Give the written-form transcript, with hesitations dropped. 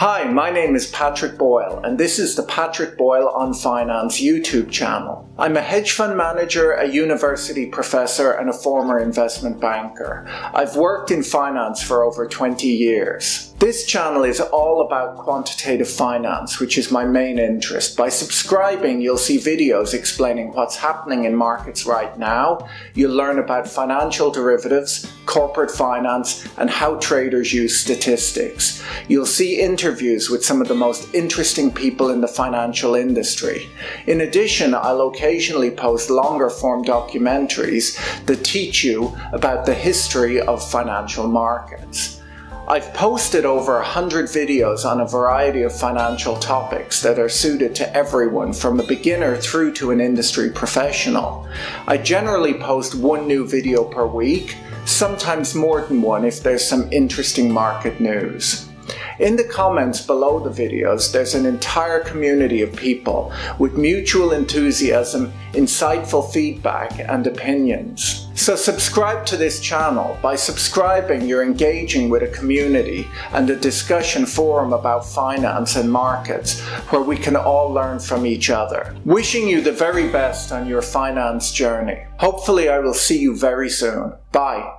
Hi, my name is Patrick Boyle, and this is the Patrick Boyle on Finance YouTube channel. I'm a hedge fund manager, a university professor, and a former investment banker. I've worked in finance for over 20 years. This channel is all about quantitative finance, which is my main interest. By subscribing, you'll see videos explaining what's happening in markets right now. You'll learn about financial derivatives, corporate finance, and how traders use statistics. You'll see interviews with some of the most interesting people in the financial industry. In addition, I'll occasionally post longer form documentaries that teach you about the history of financial markets. I've posted over 100 videos on a variety of financial topics that are suited to everyone, from a beginner through to an industry professional. I generally post one new video per week, sometimes more than one if there's some interesting market news. In the comments below the videos, there's an entire community of people with mutual enthusiasm, insightful feedback, and opinions. So subscribe to this channel. By subscribing, you're engaging with a community and a discussion forum about finance and markets where we can all learn from each other. Wishing you the very best on your finance journey. Hopefully I will see you very soon. Bye.